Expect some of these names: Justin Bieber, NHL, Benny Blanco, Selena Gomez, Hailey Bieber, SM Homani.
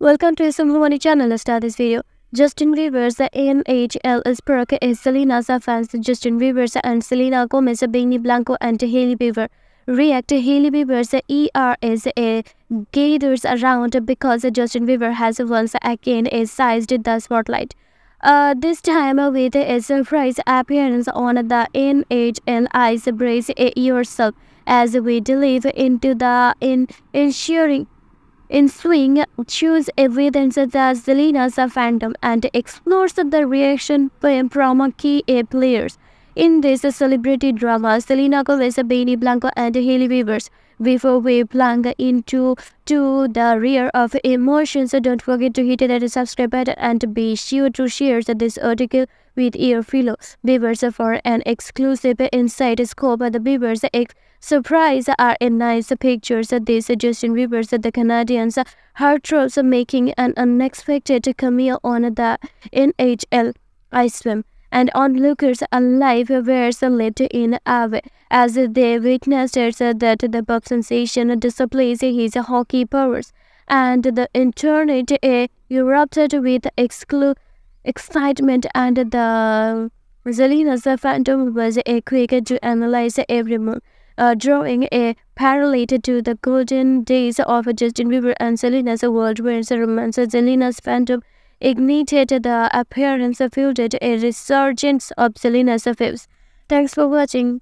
Welcome to SM Homani channel. Let's start this video. Justin Bieber's NHL is back as Selena's fans. Justin Bieber's and Selena Gomez, Benny Blanco and Hailey Bieber react. Hailey Bieber's ERA gathers around because Justin Bieber has once again seized the spotlight. This time with a surprise appearance on the NHL ice. Brace yourself as we delve into the ensuing choose evidence that Selena's fandom and explores the reaction from key players. In this celebrity drama, Selena Gomez, Benny Blanco and Hailey Bieber. Before we plunge into the rear of emotions, don't forget to hit that subscribe button and be sure to share this article with your fellow Biebers for an exclusive inside scoop. The Biebers surprise are in nice pictures. This Justin Bieber's the Canadian's heartthrobs making an unexpected cameo on the NHL ice swim. And onlookers alive were lit in awe as they witnessed that the box sensation displays his hockey powers, and the internet erupted with excitement, and the Selena's fandom was quick to analyze every move, drawing a parallel to the golden days of Justin Bieber and Selena's world-famous romance. Selena's fandom ignited the appearance fielded a resurgence of Selena's faves. Thanks for watching.